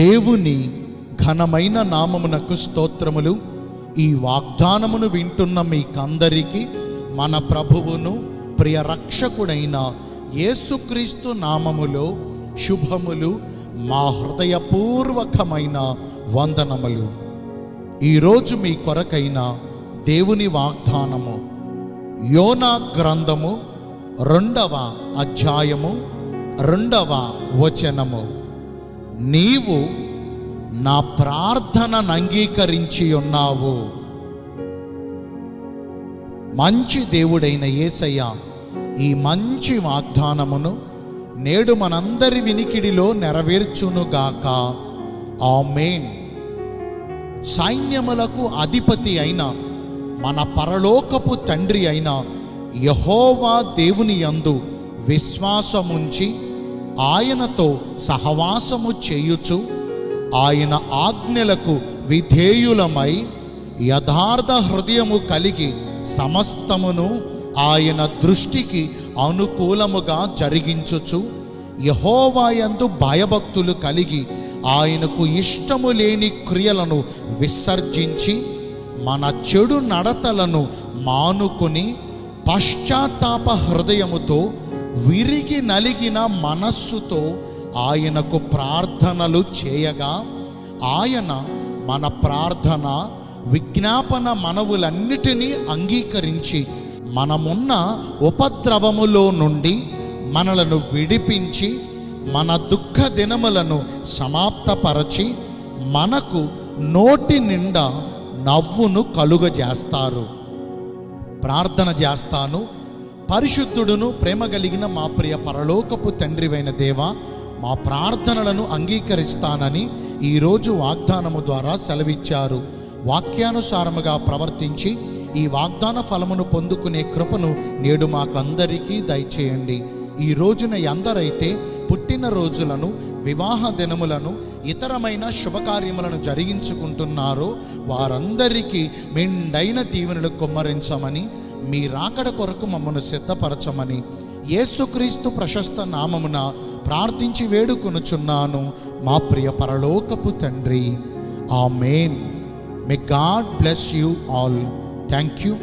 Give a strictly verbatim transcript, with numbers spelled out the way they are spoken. దేవుని ఘనమైన నామమునకు స్తోత్రములు. ఈ వాగ్దానమును వింటున్న మీకందరికీ మన ప్రభువును ప్రియ రక్షకుడైన యేసుక్రీస్తు నామములో శుభములు, మా హృదయపూర్వకమైన వందనములు. ఈరోజు మీ కొరకైన దేవుని వాగ్దానము యోనా గ్రంథము రెండవ అధ్యాయము రెండవ వచనము. నీవు నా ప్రార్థనను అంగీకరించి ఉన్నావు. మంచి దేవుడైన యేసయ్య ఈ మంచి వాగ్దానమును నేడు మనందరి వినికిడిలో నెరవేర్చునుగాక. ఆమేన్. సైన్యములకు అధిపతి అయిన మన పరలోకపు తండ్రి అయిన యెహోవా దేవుని యందు విశ్వాసముంచి ఆయనతో సహవాసము చేయుచు ఆయన ఆజ్ఞలకు విధేయులమై యథార్థ హృదయము కలిగి సమస్తమును ఆయన దృష్టికి అనుకూలముగా జరిగించుచు యెహోవాయందు భయభక్తులు కలిగి ఆయనకు ఇష్టము లేని క్రియలను విసర్జించి మన చెడు నడతలను మానుకొని పశ్చాత్తాప హృదయముతో విరిగి నలిగిన మనస్సుతో ఆయనకు ప్రార్థనలు చేయగా ఆయన మన ప్రార్థన విజ్ఞాపన మనవులన్నిటినీ అంగీకరించి మనమున్న ఉపద్రవములో నుండి మనలను విడిపించి మన దుఃఖ దినములను సమాప్తపరచి మనకు నోటి నిండా నవ్వును కలుగజేస్తారు. ప్రార్థన చేస్తాను. పరిశుద్ధుడును ప్రేమ కలిగిన మా ప్రియ పరలోకపు తండ్రివైన దేవా, మా ప్రార్థనలను అంగీకరిస్తానని ఈరోజు వాగ్దానము ద్వారా సెలవిచ్చారు. వాక్యానుసారముగా ప్రవర్తించి ఈ వాగ్దాన ఫలమును పొందుకునే కృపను నేడు మాకందరికీ దయచేయండి. ఈ రోజున ఎందరైతే పుట్టినరోజులను, వివాహ దినములను, ఇతరమైన శుభకార్యములను జరిగించుకుంటున్నారో వారందరికీ మెండైన దీవెనలు కుమ్మరించమని, మీ రాకడ కొరకు మమ్మను సిద్ధపరచమని యేసుక్రీస్తు ప్రశస్త నామమున ప్రార్థించి వేడుకొనుచున్నాను మా ప్రియ పరలోకపు తండ్రి. ఆమేన్. May God bless you all. Thank you.